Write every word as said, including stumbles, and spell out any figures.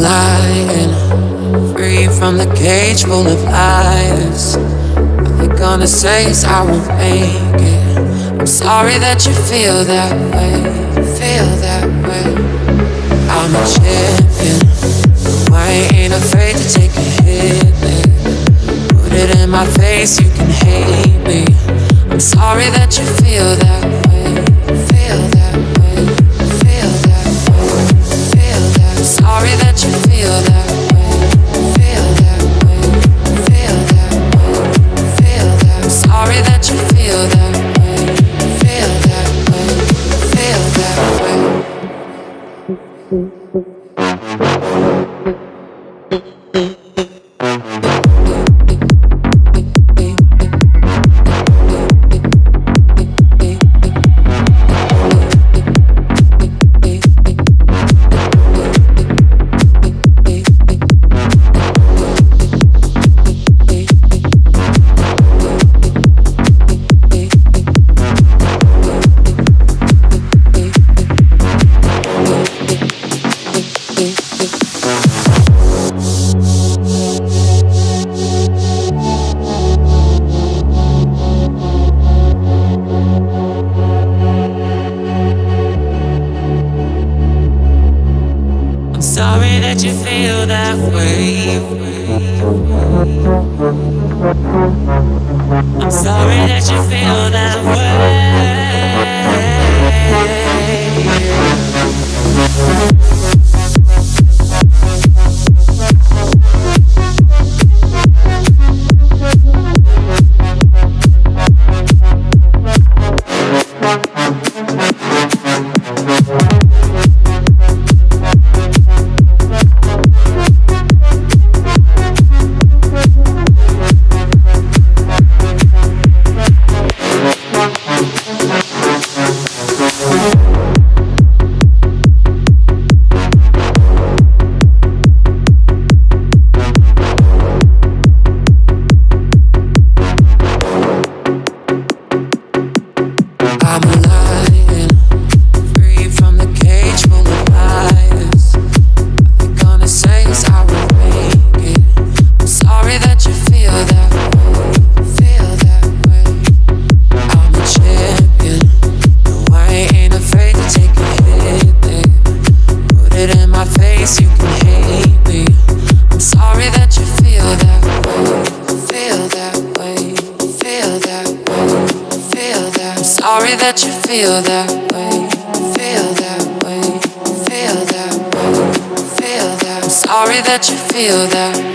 lying, free from the cage full of lies. What they're gonna say is I won't make it. I'm sorry that you feel that way, feel that way. I'm a champion, I ain't afraid to take a hit, babe. Put it in my face, you can hate me. I'm sorry that you feel that way, feel that way, feel that way, feel that way. Sorry that you feel that way, feel that way, feel that way, feel that way. Sorry that you feel that way, feel that way, feel that way. Feel that.